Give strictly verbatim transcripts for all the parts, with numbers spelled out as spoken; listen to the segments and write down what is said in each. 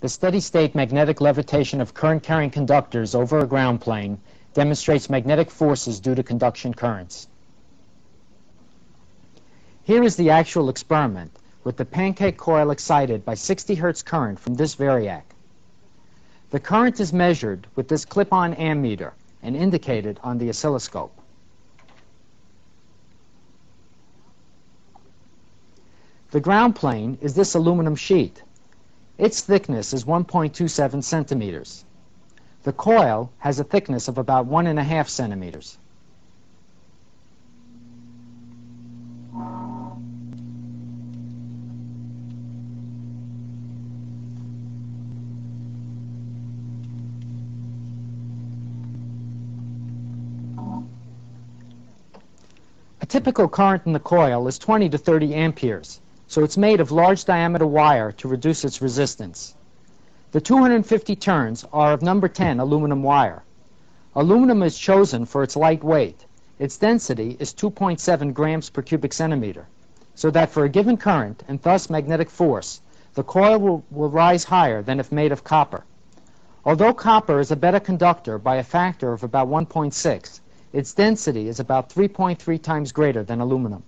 The steady-state magnetic levitation of current-carrying conductors over a ground plane demonstrates magnetic forces due to conduction currents. Here is the actual experiment with the pancake coil excited by sixty hertz current from this variac. The current is measured with this clip-on ammeter and indicated on the oscilloscope. The ground plane is this aluminum sheet. Its thickness is one point two seven centimeters. The coil has a thickness of about one and a half centimeters. A typical current in the coil is twenty to thirty amperes. So it's made of large diameter wire to reduce its resistance. The two hundred fifty turns are of number ten aluminum wire. Aluminum is chosen for its light weight. Its density is two point seven grams per cubic centimeter, so that for a given current, and thus magnetic force, the coil will, will rise higher than if made of copper. Although copper is a better conductor by a factor of about one point six, its density is about three point three times greater than aluminum.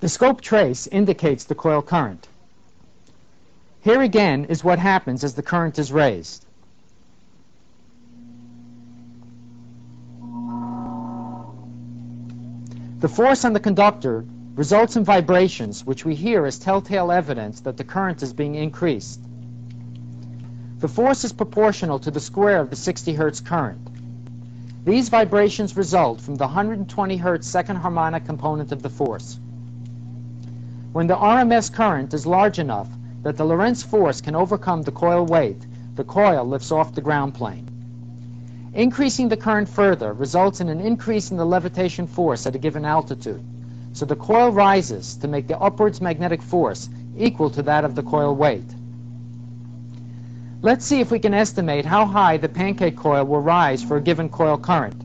The scope trace indicates the coil current. Here again is what happens as the current is raised. The force on the conductor results in vibrations, which we hear as telltale evidence that the current is being increased. The force is proportional to the square of the sixty hertz current. These vibrations result from the one hundred twenty hertz second harmonic component of the force. When the R M S current is large enough that the Lorentz force can overcome the coil weight, the coil lifts off the ground plane. Increasing the current further results in an increase in the levitation force at a given altitude, so the coil rises to make the upwards magnetic force equal to that of the coil weight. Let's see if we can estimate how high the pancake coil will rise for a given coil current.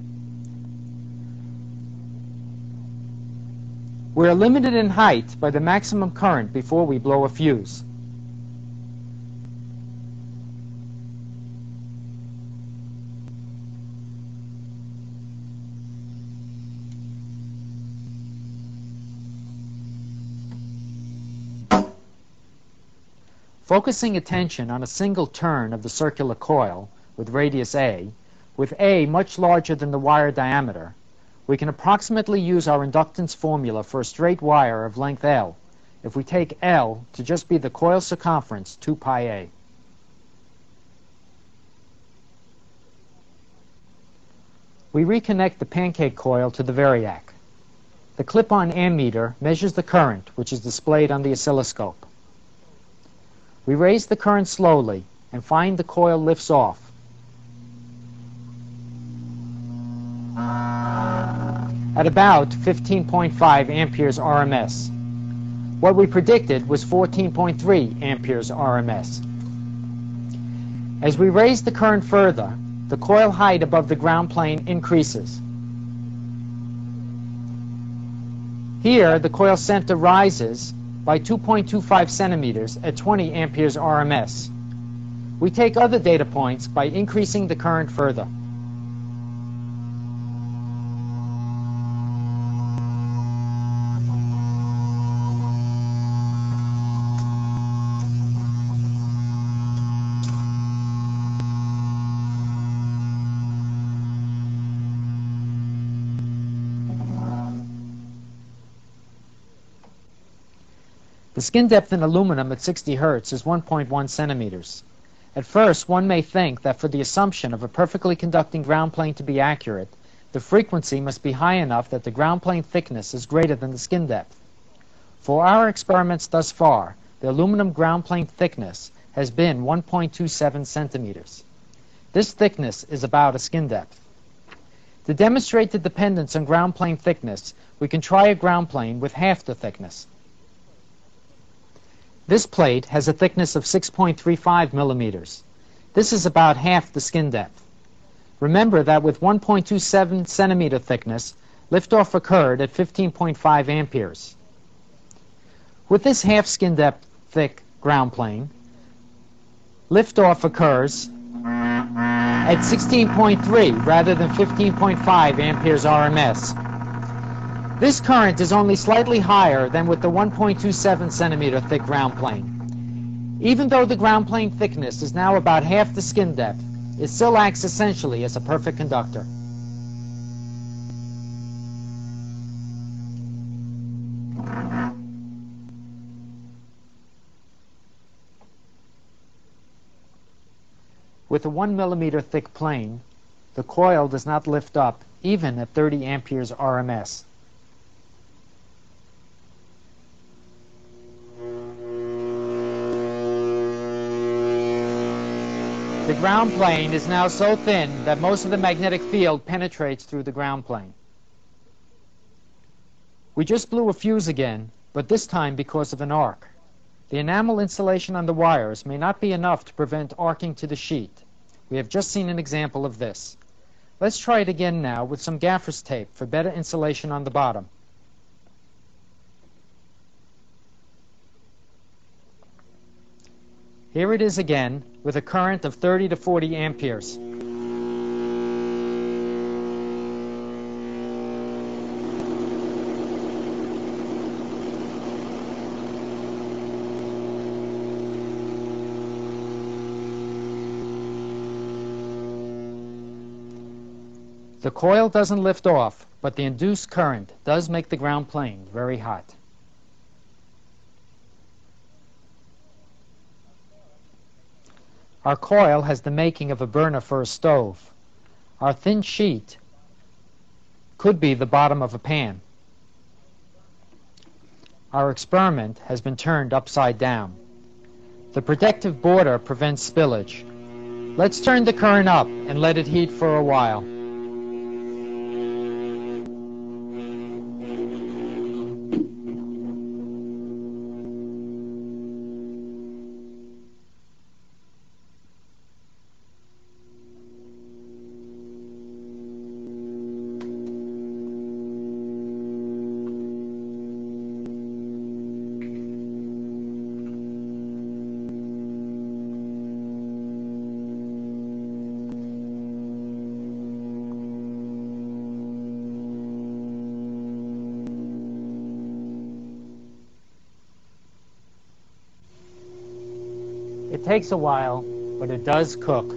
We are limited in height by the maximum current before we blow a fuse. Focusing attention on a single turn of the circular coil with radius A, with A much larger than the wire diameter, we can approximately use our inductance formula for a straight wire of length L if we take L to just be the coil circumference two pi a. We reconnect the pancake coil to the variac. The clip-on ammeter measures the current, which is displayed on the oscilloscope. We raise the current slowly and find the coil lifts off. At about fifteen point five amperes R M S. What we predicted was fourteen point three amperes R M S. As we raise the current further, the coil height above the ground plane increases. Here, the coil center rises by two point two five centimeters at twenty amperes R M S. We take other data points by increasing the current further. The skin depth in aluminum at sixty hertz is one point one centimeters. At first, one may think that for the assumption of a perfectly conducting ground plane to be accurate, the frequency must be high enough that the ground plane thickness is greater than the skin depth. For our experiments thus far, the aluminum ground plane thickness has been one point two seven centimeters. This thickness is about a skin depth. To demonstrate the dependence on ground plane thickness, we can try a ground plane with half the thickness. This plate has a thickness of six point three five millimeters. This is about half the skin depth. Remember that with one point two seven centimeter thickness, liftoff occurred at fifteen point five amperes. With this half skin depth thick ground plane, liftoff occurs at sixteen point three rather than fifteen point five amperes R M S. This current is only slightly higher than with the one point two seven centimeter thick ground plane. Even though the ground plane thickness is now about half the skin depth, it still acts essentially as a perfect conductor. With a one millimeter thick plane, the coil does not lift up even at thirty amperes R M S. The ground plane is now so thin that most of the magnetic field penetrates through the ground plane. We just blew a fuse again, but this time because of an arc. The enamel insulation on the wires may not be enough to prevent arcing to the sheet. We have just seen an example of this. Let's try it again now with some gaffer's tape for better insulation on the bottom. Here it is again with a current of thirty to forty amperes. The coil doesn't lift off, but the induced current does make the ground plane very hot. Our coil has the making of a burner for a stove. Our thin sheet could be the bottom of a pan. Our experiment has been turned upside down. The protective border prevents spillage. Let's turn the current up and let it heat for a while. It takes a while, but it does cook.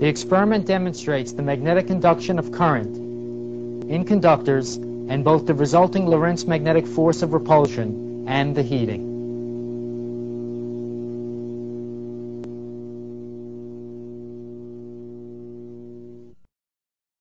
The experiment demonstrates the magnetic conduction of current in conductors and both the resulting Lorentz magnetic force of repulsion and the heating.